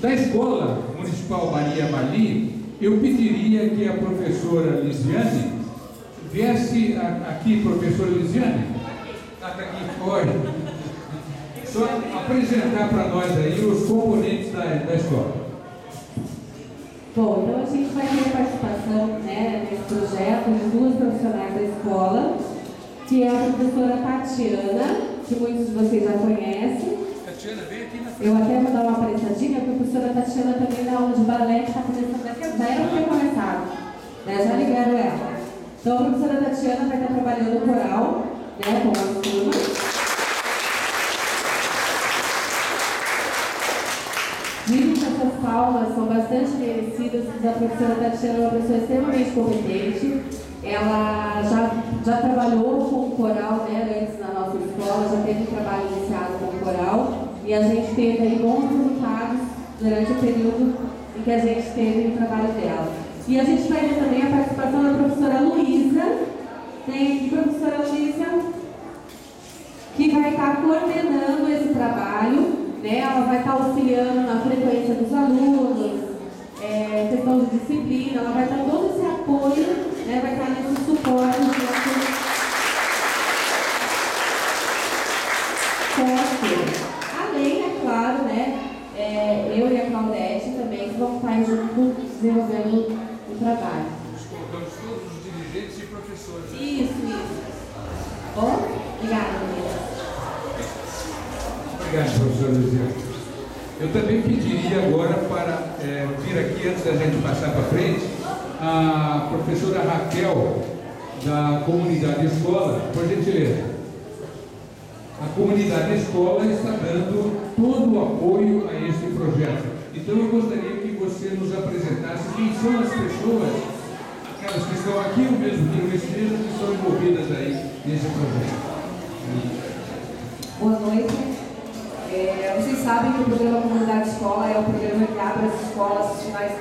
Da Escola Municipal Maria Marli, eu pediria que a professora Lisiane viesse aqui, professora Lisiane, está aqui fora, só apresentar para nós aí os componentes da escola. Bom, então a gente vai ter participação, né, nesse projeto de duas profissionais da escola, que é a professora Tatiana, que muitos de vocês já conhecem. Tatiana, vem aqui na frente. Eu até vou dar uma apresentadinha, porque a professora Tatiana também dá aula de balé, que está começando aqui, já era ter começado, né, já ligaram ela. Então a professora Tatiana vai estar trabalhando o coral, né, com as turmas. Dizem que essas palmas são bastante merecidas, a professora Tatiana é uma pessoa extremamente competente. Ela já trabalhou com o coral, né, antes na nossa escola, já teve um trabalho iniciado com o coral. E a gente teve aí bons resultados durante o período em que a gente teve o trabalho dela. E a gente vai ver também a participação da professora Luísa. Tem aqui a professora Luísa, que vai estar coordenando esse trabalho. Ela vai estar auxiliando na frequência dos alunos, questão de disciplina, ela vai estar todo esse apoio, né, vai estar nesse suporte além, é claro, né, eu e a Claudete também vão estar juntos desenvolvendo o trabalho. Escoltamos todos os dirigentes e professores. Isso. Bom, obrigada, meninas. Obrigado, professora Lisiane. Eu também pediria agora para vir aqui, antes da gente passar para frente, a professora Raquel, da Comunidade Escola, por gentileza. A Comunidade Escola está dando todo o apoio a este projeto. Então eu gostaria que você nos apresentasse quem são as pessoas, aquelas que estão aqui ou mesmo que não estejam, que são envolvidas aí nesse projeto. Boa noite. Vocês sabem que o programa Comunidade Escola é um programa que abre as escolas nos finais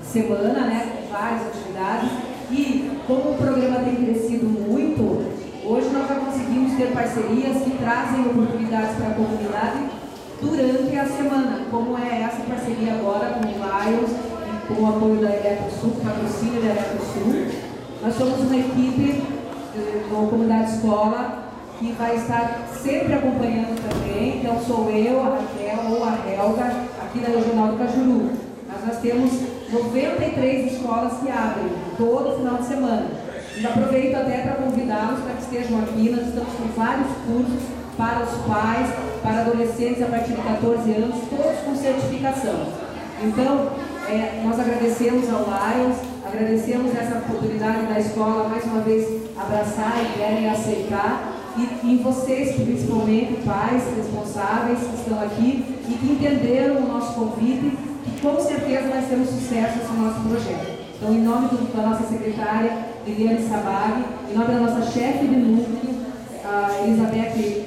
de semana, né, com várias atividades. E como o programa tem crescido muito, hoje nós já conseguimos ter parcerias que trazem oportunidades para a comunidade durante a semana, como é essa parceria agora com o Lions, com o apoio da Eletrosul, com a patrocínio da Eletrosul. Nós somos uma equipe com a Comunidade Escola que vai estar sempre acompanhando também, então sou eu, a Raquel ou a Helga, aqui da Regional do Cajuru. Mas nós temos 93 escolas que abrem todo final de semana. E aproveito até para convidá-los para que estejam aqui, nós estamos com vários cursos para os pais, para adolescentes a partir de 14 anos, todos com certificação. Então, nós agradecemos ao Lions, agradecemos essa oportunidade da escola, mais uma vez, abraçar e querem aceitar. E vocês, principalmente pais responsáveis que estão aqui e que entenderam o nosso convite, que com certeza vai ser um sucesso esse nosso projeto. Então, em nome da nossa secretária, Liliane Sabag, em nome da nossa chefe de núcleo, a Elizabeth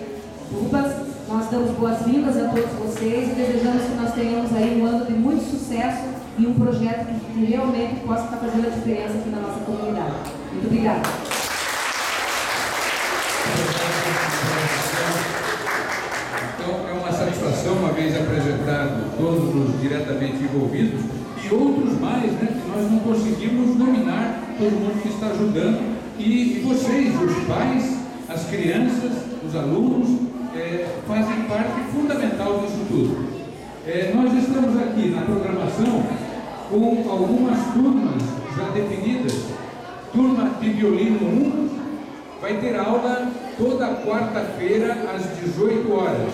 Rubas, nós damos boas-vindas a todos vocês e desejamos que nós tenhamos aí um ano de muito sucesso e um projeto que realmente possa estar fazendo a diferença aqui na nossa comunidade. Muito obrigada. Então, é uma satisfação, uma vez apresentado todos os diretamente envolvidos e outros mais, né, que nós não conseguimos nominar, todo mundo que está ajudando. E vocês, os pais, as crianças, os alunos, fazem parte fundamental disso tudo. Nós estamos aqui na programação com algumas turmas já definidas. Turma de violino 1 vai ter aula toda quarta-feira às 18 horas,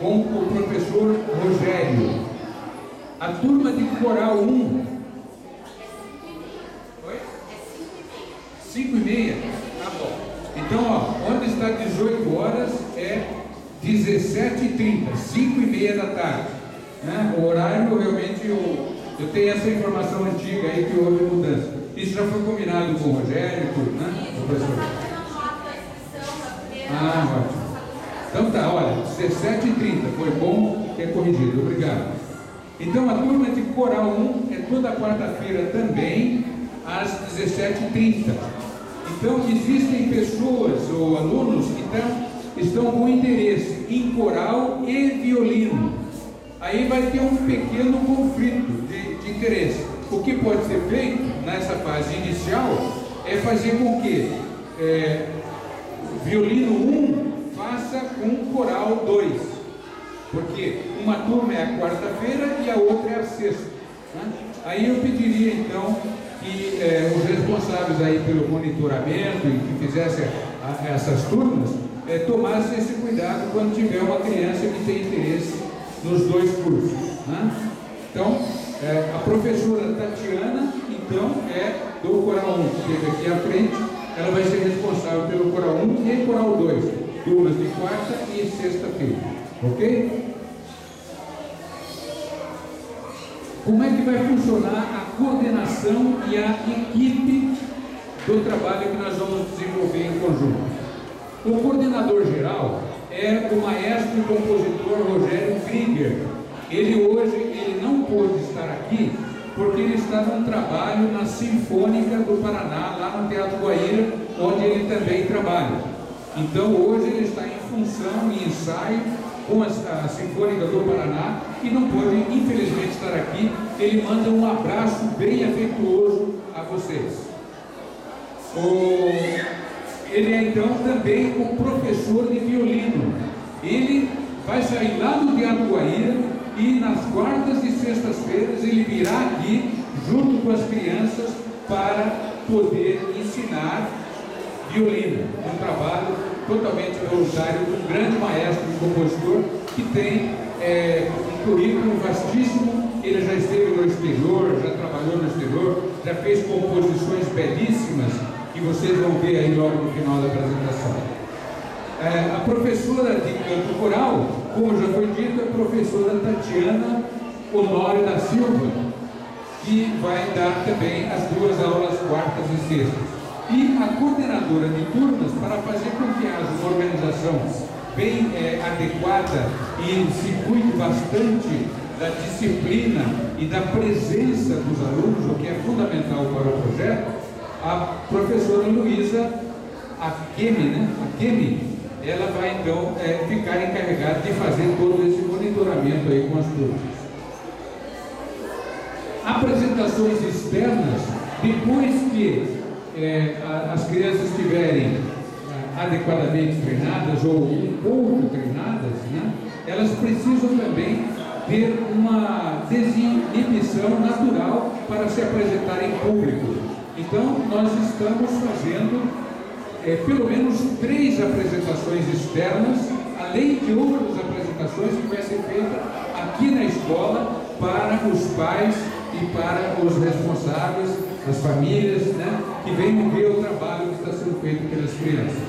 com o professor Rogério. A turma de coral 1, 5h30, tá bom. Então, ó, onde está 18 horas é 17h30, 5h30 da tarde. Né? O horário, realmente, eu tenho essa informação antiga aí que houve mudança. Isso já foi combinado com o Rogério, né, professor? Ah, ótimo. Então tá, olha, 17h30, foi bom que é corrigido, obrigado. Então a turma de Coral 1 é toda quarta-feira também, às 17h30. Então existem pessoas ou alunos que estão com interesse em coral e violino. aí vai ter um pequeno conflito de interesse. O que pode ser feito nessa fase inicial é fazer com que violino 1 faça com coral 2, porque uma turma é a quarta-feira e a outra é a sexta, né? Aí eu pediria então que os responsáveis aí pelo monitoramento e que fizessem essas turmas tomassem esse cuidado quando tiver uma criança que tem interesse nos dois cursos, né? Então, a professora Tatiana, então, é do Coral 1, chega aqui à frente, ela vai ser responsável pelo Coral 1 e Coral 2, turmas de quarta e sexta-feira, ok? Como é que vai funcionar a coordenação e a equipe do trabalho que nós vamos desenvolver em conjunto? O coordenador geral é o maestro e compositor Rogério Krieger. Ele hoje não pôde estar aqui porque ele está num trabalho na Sinfônica do Paraná, lá no Teatro Guaíra, onde ele também trabalha. Então hoje ele está em função e ensaio com a Sinfônica do Paraná e não pôde, infelizmente, estar aqui. Ele manda um abraço bem afetuoso a vocês. Ele é então também um professor de violino. Ele vai sair lá do Teatro Guaíra e nas quartas e sextas-feiras ele virá aqui junto com as crianças para poder ensinar violino. Um trabalho totalmente voluntário, um grande maestro e compositor que tem um currículo vastíssimo. Ele já esteve no exterior, já trabalhou no exterior, já fez composições belíssimas que vocês vão ver aí logo no final da apresentação. A professora de canto coral, como já foi dito, é a professora Tatiana Honório da Silva, que vai dar também as duas aulas quartas e sextas. E a coordenadora de turmas, para fazer com que haja uma organização bem adequada e se cuide bastante da disciplina e da presença dos alunos, o que é fundamental para o projeto, a professora Luísa Akemi, né? Ela vai então ficar encarregada de fazer todo esse monitoramento aí com as turmas. Apresentações externas, depois que as crianças estiverem adequadamente treinadas ou um pouco treinadas, né? Elas precisam também ter uma desinibição natural para se apresentar em público. Então, nós estamos fazendo pelo menos 3 apresentações externas, além de outras apresentações que vai ser feita aqui na escola para os pais e para os responsáveis, as famílias, né, que venham ver o trabalho que está sendo feito pelas crianças.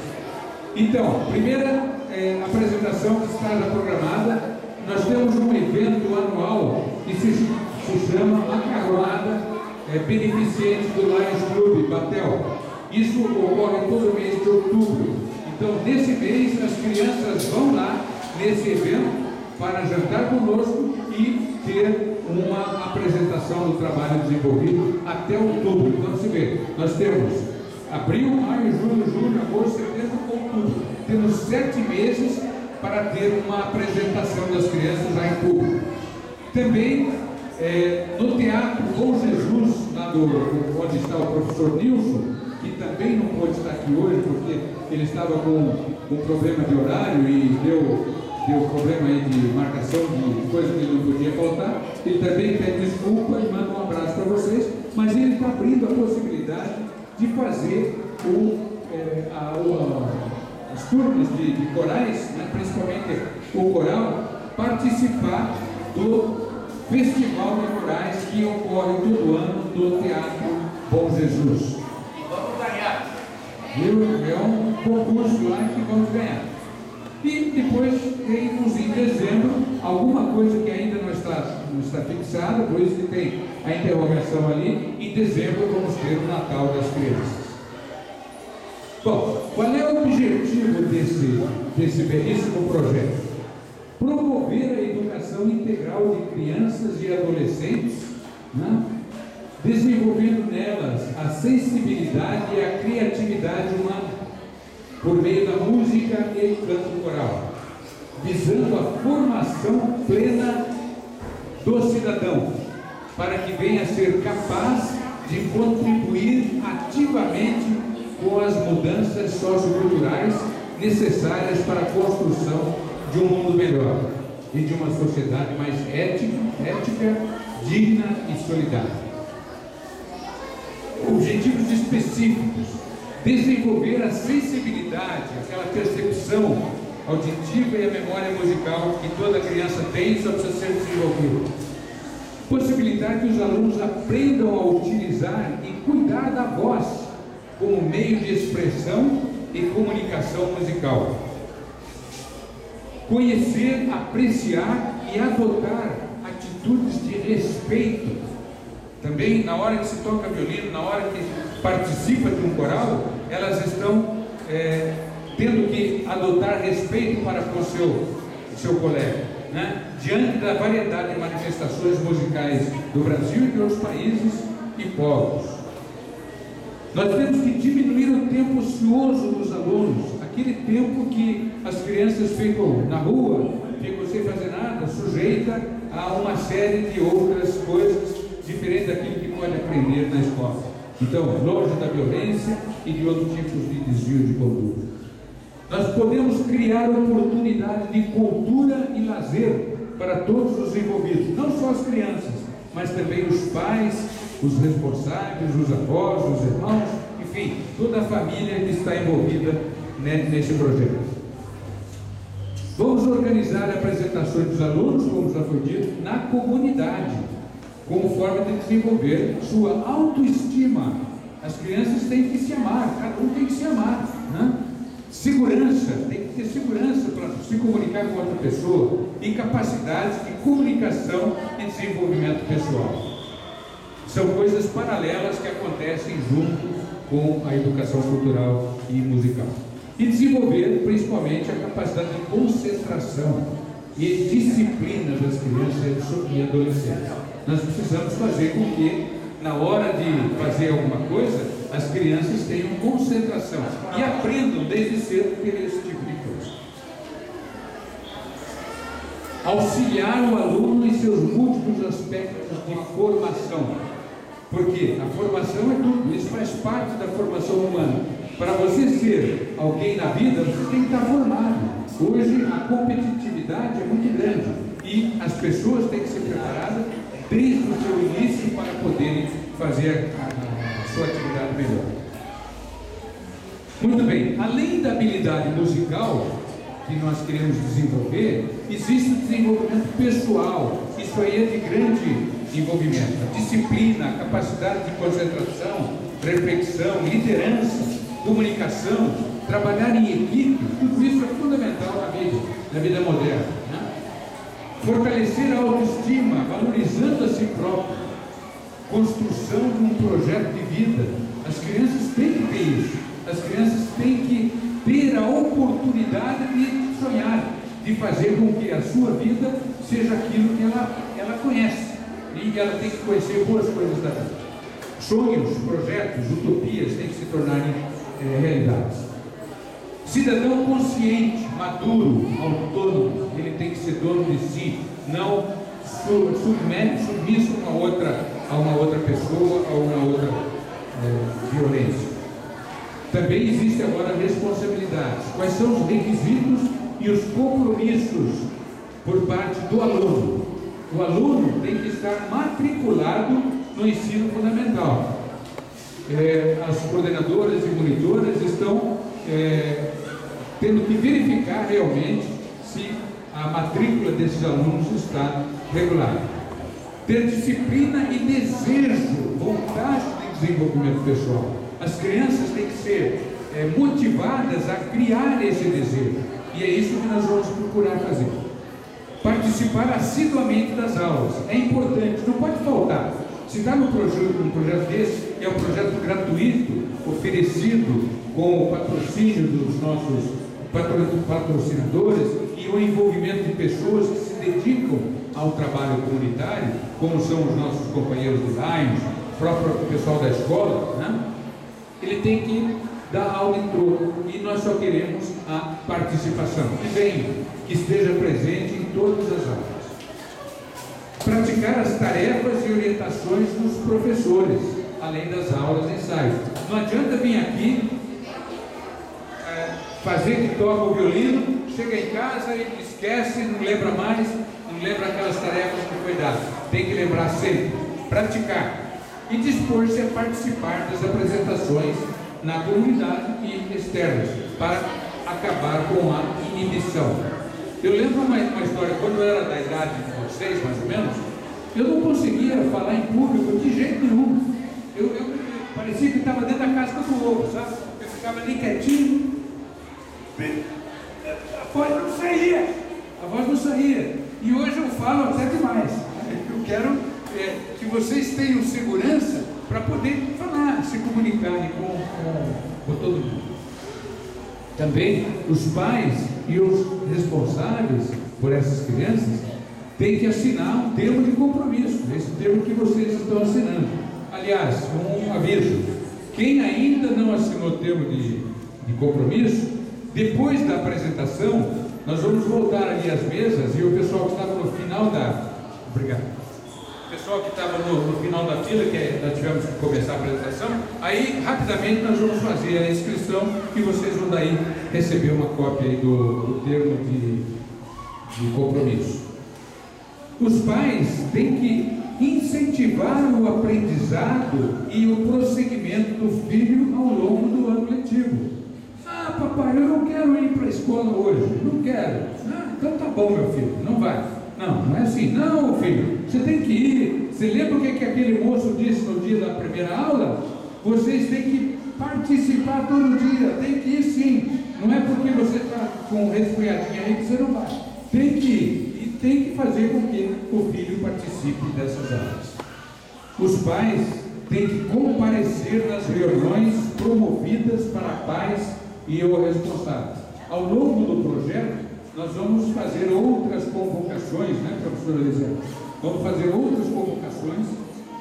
Então, a primeira apresentação que está programada, nós temos um evento anual que se chama A Carroada Beneficiente do Lions Clube Batel. Isso ocorre todo mês de outubro. Então, nesse mês, as crianças vão lá nesse evento para jantar conosco e ter uma apresentação do trabalho desenvolvido até outubro. Então, se vê, nós temos abril, maio, julho, agosto, setembro, outubro. Temos 7 meses para ter uma apresentação das crianças lá em público. Também, no Teatro Bom Jesus, onde está o professor Nilson, que também não pôde estar aqui hoje porque ele estava com um problema de horário e deu problema aí de marcação de coisa que ele não podia faltar. Ele também pede desculpa e manda um abraço para vocês, mas ele está abrindo a possibilidade de fazer as turmas de corais, né, principalmente o coral, participar do Festival de Rurais que ocorre todo ano no Teatro Bom Jesus. Vamos ganhar! É um concurso lá que vamos ganhar. E depois temos em dezembro alguma coisa que ainda não está fixada, por isso que tem a interrogação ali. Em dezembro vamos ter o Natal das Crianças. Bom, qual é o objetivo desse belíssimo projeto? Promover a educação integral de crianças e adolescentes, né? Desenvolvendo nelas a sensibilidade e a criatividade humana por meio da música e canto coral, visando a formação plena do cidadão, para que venha a ser capaz de contribuir ativamente com as mudanças socioculturais necessárias para a construção de um mundo melhor e de uma sociedade mais ética, digna e solidária. Objetivos específicos: desenvolver a sensibilidade, aquela percepção auditiva e a memória musical que toda criança tem, só precisa ser desenvolvida. Possibilitar que os alunos aprendam a utilizar e cuidar da voz como meio de expressão e comunicação musical. Conhecer, apreciar e adotar atitudes de respeito. Também, na hora que se toca violino, na hora que participa de um coral, elas estão tendo que adotar respeito para com o seu colega, né? Diante da variedade de manifestações musicais do Brasil e de outros países e povos. Nós temos que diminuir o tempo ocioso dos alunos, aquele tempo que as crianças ficam na rua, ficam sem fazer nada, sujeita a uma série de outras coisas, diferente daquilo que pode aprender na escola. Então, longe da violência e de outros tipos de desvio de conduta. Nós podemos criar oportunidade de cultura e lazer para todos os envolvidos, não só as crianças, mas também os pais, os responsáveis, os avós, os irmãos, enfim, toda a família que está envolvida neste projeto. Vamos organizar apresentações dos alunos, como já foi dito, na comunidade, como forma de desenvolver sua autoestima. As crianças têm que se amar, cada um tem que se amar, né? Segurança, tem que ter segurança para se comunicar com outra pessoa, e capacidades de comunicação e desenvolvimento pessoal. São coisas paralelas que acontecem junto com a educação cultural e musical. E desenvolver, principalmente, a capacidade de concentração e disciplina das crianças e adolescentes. Nós precisamos fazer com que, na hora de fazer alguma coisa, as crianças tenham concentração e aprendam desde cedo esse tipo de coisa. Auxiliar o aluno em seus múltiplos aspectos de formação. Porque a formação é tudo, isso faz parte da formação humana. Para você ser alguém na vida, você tem que estar formado. Hoje a competitividade é muito grande e as pessoas têm que ser preparadas desde o seu início para poderem fazer a sua atividade melhor. Muito bem, além da habilidade musical que nós queremos desenvolver, existe o desenvolvimento pessoal. Isso aí é de grande envolvimento. A disciplina, a capacidade de concentração, reflexão, liderança, comunicação, trabalhar em equipe, tudo isso é fundamental na vida moderna, né? Fortalecer a autoestima, valorizando a si próprio. Construção de um projeto de vida. As crianças têm que ter isso. As crianças têm que ter a oportunidade de sonhar, de fazer com que a sua vida seja aquilo que ela conhece. E ela tem que conhecer boas coisas da vida. Sonhos, projetos, utopias têm que se tornarem realidades. Cidadão consciente, maduro, autônomo, ele tem que ser dono de si, não submisso a uma outra pessoa, a uma outra violência. Também existe agora responsabilidade. Quais são os requisitos e os compromissos por parte do aluno? O aluno tem que estar matriculado no ensino fundamental. As coordenadoras e monitoras estão tendo que verificar realmente se a matrícula desses alunos está regular. Ter disciplina e desejo, vontade de desenvolvimento pessoal. As crianças têm que ser motivadas a criar esse desejo. E é isso que nós vamos procurar fazer. Participar assiduamente das aulas. É importante, não pode faltar. Se está num projeto desse, que é um projeto gratuito, oferecido com o patrocínio dos nossos patrocinadores e o envolvimento de pessoas que se dedicam ao trabalho comunitário, como são os nossos companheiros do Lions, o próprio pessoal da escola, né? Ele tem que dar aula em troco e nós só queremos a participação. Que venha, que esteja presente em todas as aulas. Praticar aplicar as tarefas e orientações dos professores, além das aulas e ensaios. Não adianta vir aqui, fazer que toca o violino, chega em casa e esquece, não lembra mais, não lembra aquelas tarefas que foi dado. Tem que lembrar sempre, praticar e dispor-se a participar das apresentações na comunidade e externas, para acabar com a inibição. Eu lembro uma história, quando eu era da idade de vocês, mais ou menos, eu não conseguia falar em público de jeito nenhum. Eu parecia que estava dentro da casca do lobo, sabe? Eu ficava ali quietinho, a voz não saía, e hoje eu falo até demais. Eu quero que vocês tenham segurança para poder falar, se comunicarem com todo mundo. Também os pais e os responsáveis por essas crianças têm que assinar um termo de compromisso, esse termo que vocês estão assinando. Aliás, um aviso, quem ainda não assinou o termo de compromisso, depois da apresentação, nós vamos voltar ali às mesas e o pessoal que estava no final da... Obrigado. O pessoal que estava no final da fila, que nós tivemos que começar a apresentação, aí rapidamente nós vamos fazer a inscrição e vocês vão daí receber uma cópia aí do termo de compromisso. Os pais têm que incentivar o aprendizado e o prosseguimento do filho ao longo do ano letivo. Ah, papai, eu não quero ir para a escola hoje, não quero. Ah, então tá bom, meu filho, não vai. Não, não é assim. Não, filho, você tem que ir. Você lembra o que, aquele moço disse no dia da primeira aula? Vocês têm que participar todo dia, tem que ir sim. Não é porque você está com um resfriadinho aí que você não vai. Tem que ir e tem que fazer com que o filho participe dessas aulas. Os pais têm que comparecer nas reuniões promovidas para pais e eu responsável. Ao longo do projeto, nós vamos fazer outras convocações, né, professora Lisiane? Vamos fazer outras convocações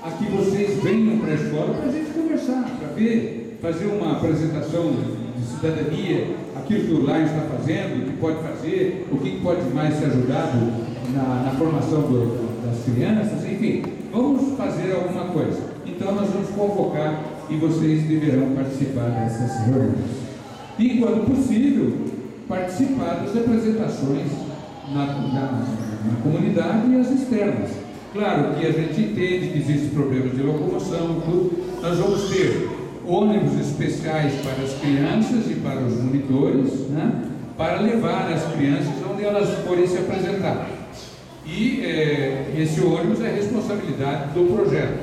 a que vocês venham para a escola para a gente conversar, para ver, fazer uma apresentação de cidadania, aquilo que o Lions está fazendo, o que pode fazer, o que pode mais ser ajudado na formação das crianças, enfim. Vamos fazer alguma coisa. Então, nós vamos convocar e vocês deverão participar dessas reuniões. E, quando possível, participar das apresentações na comunidade e as externas. Claro que a gente entende que existem problemas de locomoção, tudo. Nós vamos ter ônibus especiais para as crianças e para os monitores, né, para levar as crianças onde elas forem se apresentar. E esse ônibus é responsabilidade do projeto.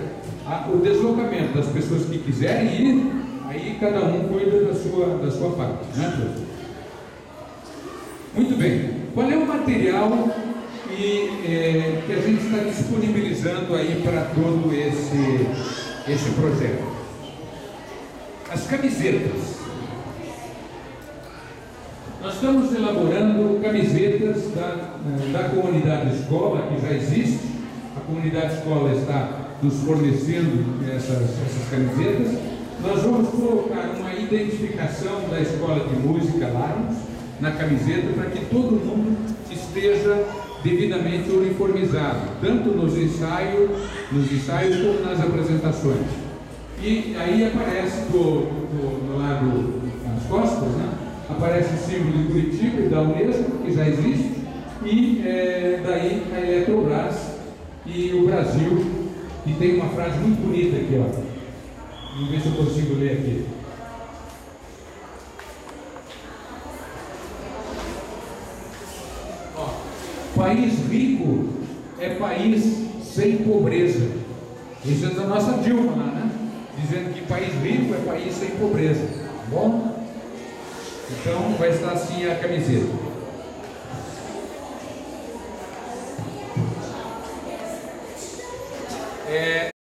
O deslocamento das pessoas que quiserem ir, aí cada um cuida da sua parte, né? Muito bem. Qual é o material que a gente está disponibilizando aí para todo esse projeto? As camisetas. Nós estamos elaborando camisetas da comunidade escola, que já existe. A comunidade escola está nos fornecendo essas camisetas. Nós vamos colocar uma identificação da escola de música Lions na camiseta para que todo mundo esteja devidamente uniformizado, tanto nos ensaios como nas apresentações. E aí aparece do lado das costas, né? Aparece o símbolo de Curitiba e da Unesco, que já existe, e daí a Eletrobras e o Brasil, e tem uma frase muito bonita aqui, ó. Vamos ver se eu consigo ler aqui. Ó, país rico é país sem pobreza. Isso é da nossa Dilma lá, né? Dizendo que país rico é país sem pobreza. Tá bom? Então vai estar assim a camiseta.